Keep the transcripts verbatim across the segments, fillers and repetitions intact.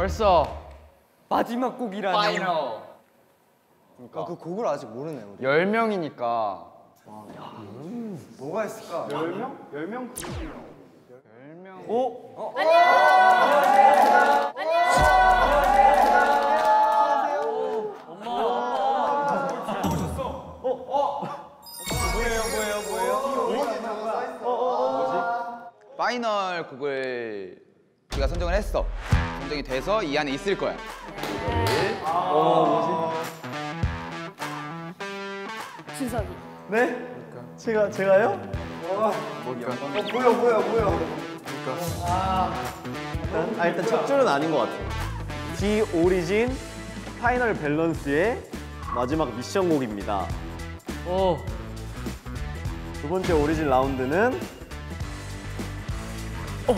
벌써 마지막 곡이라니. 파이널. 그러니까. 아, 그 곡을 아직 모르네 우리. 열 명이니까. 와, 야. 음. 뭐가 있을까? 열 명? 열 명? 열 명. 오. 안녕. 안녕. 안녕하세요. 엄마. 엄마. 오셨어? 어 어. 뭐예요 뭐예요 뭐예요? 뭐지? 파이널 곡을 우리가 선정을 했어. 선정이 돼서 이 안에 있을 거야. 아 어, 뭐지? 준석이. 네? 그러니까. 제가, 제가요? 와. 뭘까? 어, 보여, 보여, 보여. 그러니까. 아. 일단, 아, 일단 첫 줄은 아닌 것 같아. 디 오리진 파이널 밸런스의 마지막 미션 곡입니다. 어. 두 번째 오리진 라운드는 어.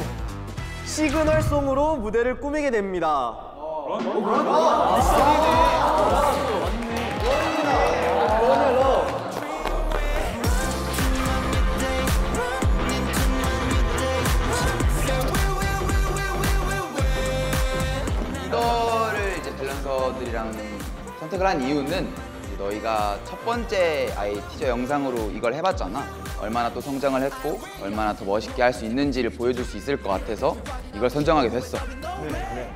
시그널송으로 무대를 꾸미게 됩니다. 이거를 이제 밸런서들이랑 선택을 한 이유는 너희가 첫 번째 아이 티저 영상으로 이걸 해봤잖아. 얼마나 또 성장을 했고 얼마나 더 멋있게 할 수 있는지를 보여줄 수 있을 것 같아서 이걸 선정하게 됐어. 네, 네.